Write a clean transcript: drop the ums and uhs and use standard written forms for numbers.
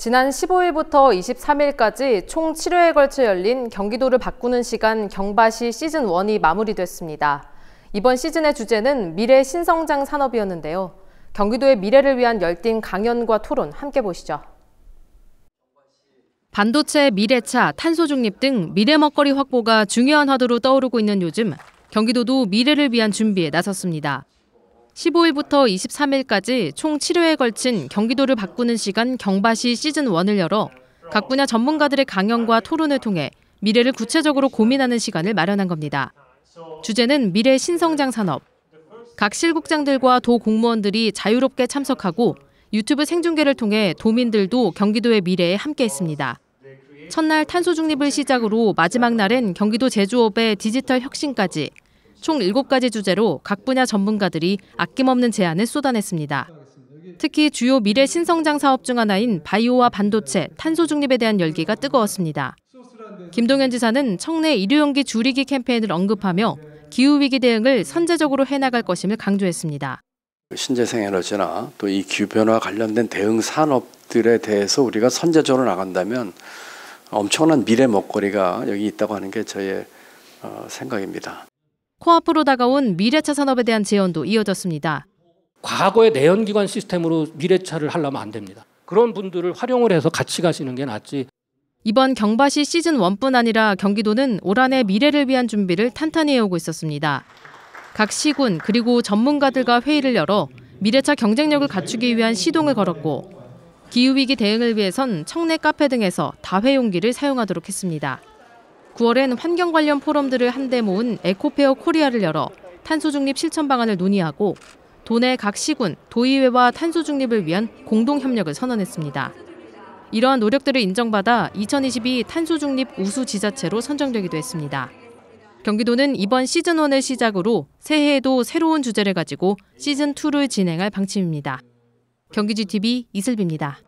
지난 15일부터 23일까지 총 7회에 걸쳐 열린 경기도를 바꾸는 시간 경바시 시즌1이 마무리됐습니다. 이번 시즌의 주제는 미래 신성장 산업이었는데요. 경기도의 미래를 위한 열띤 강연과 토론 함께 보시죠. 반도체, 미래차, 탄소중립 등 미래 먹거리 확보가 중요한 화두로 떠오르고 있는 요즘, 경기도도 미래를 위한 준비에 나섰습니다. 15일부터 23일까지 총 7회에 걸친 경기도를 바꾸는 시간 경바시 시즌1을 열어 각 분야 전문가들의 강연과 토론을 통해 미래를 구체적으로 고민하는 시간을 마련한 겁니다. 주제는 미래 신성장 산업. 각 실국장들과 도 공무원들이 자유롭게 참석하고 유튜브 생중계를 통해 도민들도 경기도의 미래에 함께했습니다. 첫날 탄소중립을 시작으로 마지막 날엔 경기도 제조업의 디지털 혁신까지 총 7가지 주제로 각 분야 전문가들이 아낌없는 제안을 쏟아냈습니다. 특히 주요 미래 신성장 사업 중 하나인 바이오와 반도체, 탄소중립에 대한 열기가 뜨거웠습니다. 김동연 지사는 청내 일회용기 줄이기 캠페인을 언급하며 기후위기 대응을 선제적으로 해나갈 것임을 강조했습니다. 신재생에너지나 또 이 기후변화와 관련된 대응 산업들에 대해서 우리가 선제적으로 나간다면 엄청난 미래 먹거리가 여기 있다고 하는 게 저의 생각입니다. 코앞으로 다가온 미래차 산업에 대한 제언도 이어졌습니다. 과거의 내연기관 시스템으로 미래차를 하려면 안 됩니다. 그런 분들을 활용을 해서 같이 가시는 게 낫지. 이번 경바시 시즌1뿐 아니라 경기도는 올 한해 미래를 위한 준비를 탄탄히 해오고 있었습니다. 각 시군 그리고 전문가들과 회의를 열어 미래차 경쟁력을 갖추기 위한 시동을 걸었고, 기후위기 대응을 위해선 청내 카페 등에서 다회용기를 사용하도록 했습니다. 9월엔 환경 관련 포럼들을 한데 모은 에코페어 코리아를 열어 탄소중립 실천 방안을 논의하고 도내 각 시군, 도의회와 탄소중립을 위한 공동협력을 선언했습니다. 이러한 노력들을 인정받아 2022 탄소중립 우수 지자체로 선정되기도 했습니다. 경기도는 이번 시즌1을 시작으로 새해에도 새로운 주제를 가지고 시즌2를 진행할 방침입니다. 경기GTV 이슬비입니다.